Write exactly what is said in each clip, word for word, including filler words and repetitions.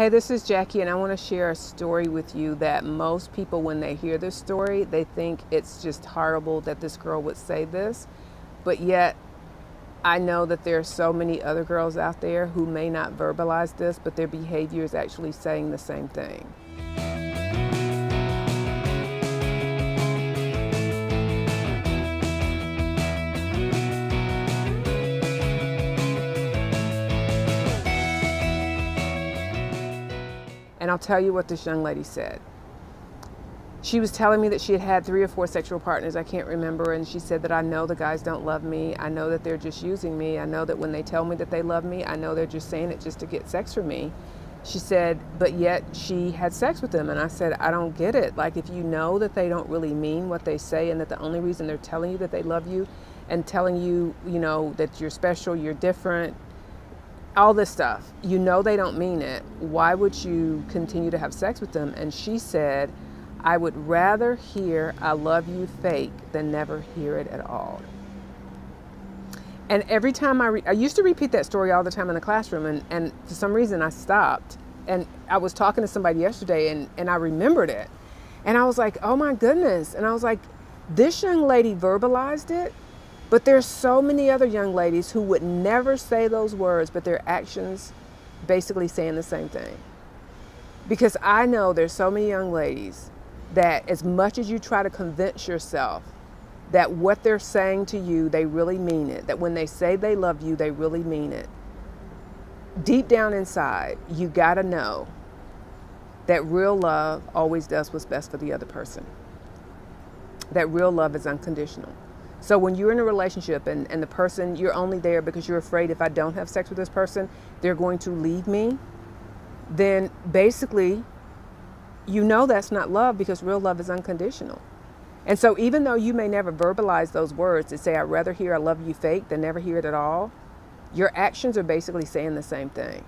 Hey, this is Jackie, and I want to share a story with you that most people, when they hear this story, they think it's just horrible that this girl would say this. But yet, I know that there are so many other girls out there who may not verbalize this, but their behavior is actually saying the same thing. And I'll tell you what this young lady said. She was telling me that she had had three or four sexual partners, I can't remember, and she said that I know the guys don't love me, I know that they're just using me, I know that when they tell me that they love me, I know they're just saying it just to get sex from me. She said, but yet she had sex with them, and I said, I don't get it. Like, if you know that they don't really mean what they say and that the only reason they're telling you that they love you and telling you, you know, that you're special, you're different, all this stuff, you know they don't mean it, why would you continue to have sex with them? And she said, I would rather hear I love you fake than never hear it at all. And every time I, re I used to repeat that story all the time in the classroom, and, and for some reason I stopped. And I was talking to somebody yesterday, and, and I remembered it. And I was like, oh my goodness. And I was like, this young lady verbalized it, but there's so many other young ladies who would never say those words, but their actions basically saying the same thing. Because I know there's so many young ladies that as much as you try to convince yourself that what they're saying to you, they really mean it, that when they say they love you, they really mean it. Deep down inside, you gotta know that real love always does what's best for the other person. That real love is unconditional. So when you're in a relationship and, and the person, you're only there because you're afraid if I don't have sex with this person, they're going to leave me, then basically, you know that's not love, because real love is unconditional. And so even though you may never verbalize those words and say, I'd rather hear I love you fake than never hear it at all, your actions are basically saying the same thing.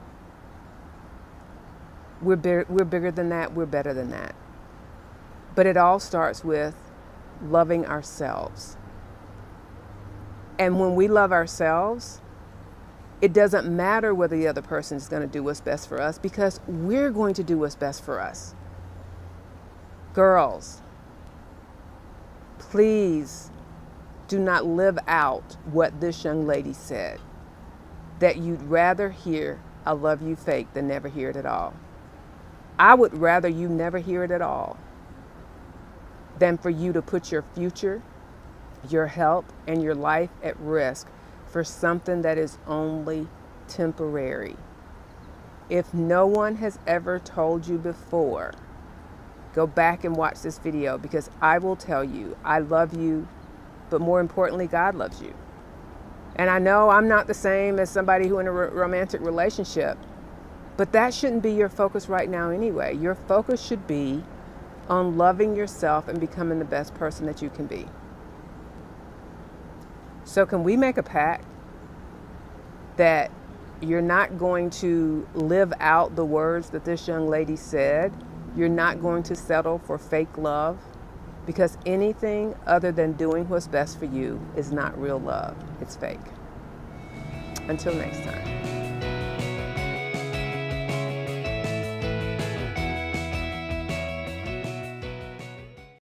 We're, big, we're bigger than that, we're better than that. But it all starts with loving ourselves. And when we love ourselves, it doesn't matter whether the other person is going to do what's best for us, because we're going to do what's best for us. Girls, please do not live out what this young lady said, that you'd rather hear I love you fake than never hear it at all. I would rather you never hear it at all than for you to put your future, your health, and your life at risk for something that is only temporary. If no one has ever told you before, go back and watch this video, because I will tell you, I love you, but more importantly, God loves you. And I know I'm not the same as somebody who in a romantic relationship, but that shouldn't be your focus right now anyway. Your focus should be on loving yourself and becoming the best person that you can be. So can we make a pact that you're not going to live out the words that this young lady said? You're not going to settle for fake love, because anything other than doing what's best for you is not real love. It's fake. Until next time.